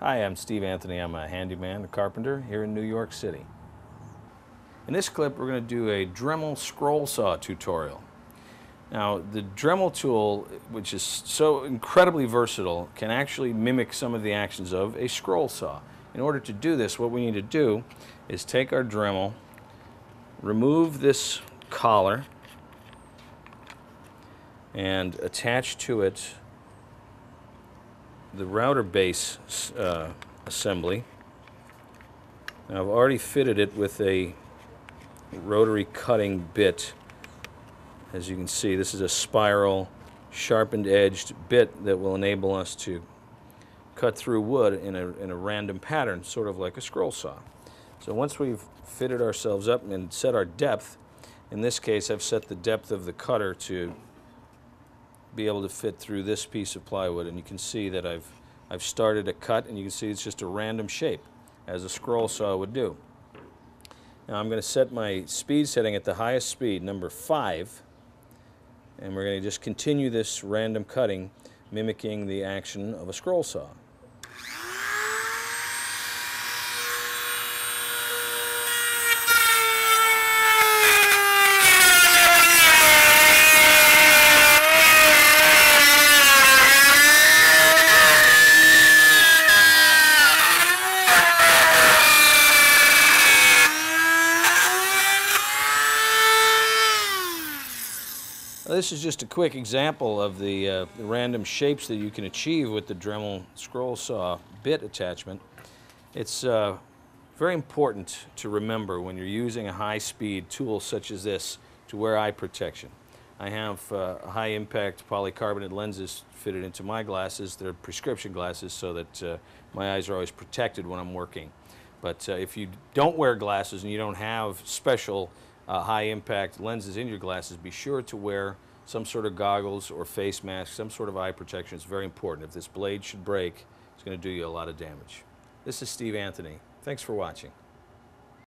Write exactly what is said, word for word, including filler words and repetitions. Hi, I'm Steve Anthony. I'm a handyman, a carpenter here in New York City. In this clip, we're going to do a Dremel scroll saw tutorial. Now, the Dremel tool, which is so incredibly versatile, can actually mimic some of the actions of a scroll saw. In order to do this, what we need to do is take our Dremel, remove this collar, and attach to it the router base uh, assembly. Now, I've already fitted it with a rotary cutting bit. As you can see, this is a spiral sharpened edged bit that will enable us to cut through wood in a, in a random pattern, sort of like a scroll saw. So once we've fitted ourselves up and set our depth, in this case I've set the depth of the cutter to be able to fit through this piece of plywood, and you can see that I've I've started a cut, and you can see it's just a random shape, as a scroll saw would do. Now I'm going to set my speed setting at the highest speed, number five, and we're going to just continue this random cutting, mimicking the action of a scroll saw. This is just a quick example of the, uh, the random shapes that you can achieve with the Dremel scroll saw bit attachment. It's uh, very important to remember when you're using a high-speed tool such as this to wear eye protection. I have uh, high-impact polycarbonate lenses fitted into my glasses. They're prescription glasses, so that uh, my eyes are always protected when I'm working. But uh, if you don't wear glasses and you don't have special Uh, high-impact lenses in your glasses, be sure to wear some sort of goggles or face mask, some sort of eye protection. It's very important. If this blade should break, it's going to do you a lot of damage. This is Steve Anthony. Thanks for watching.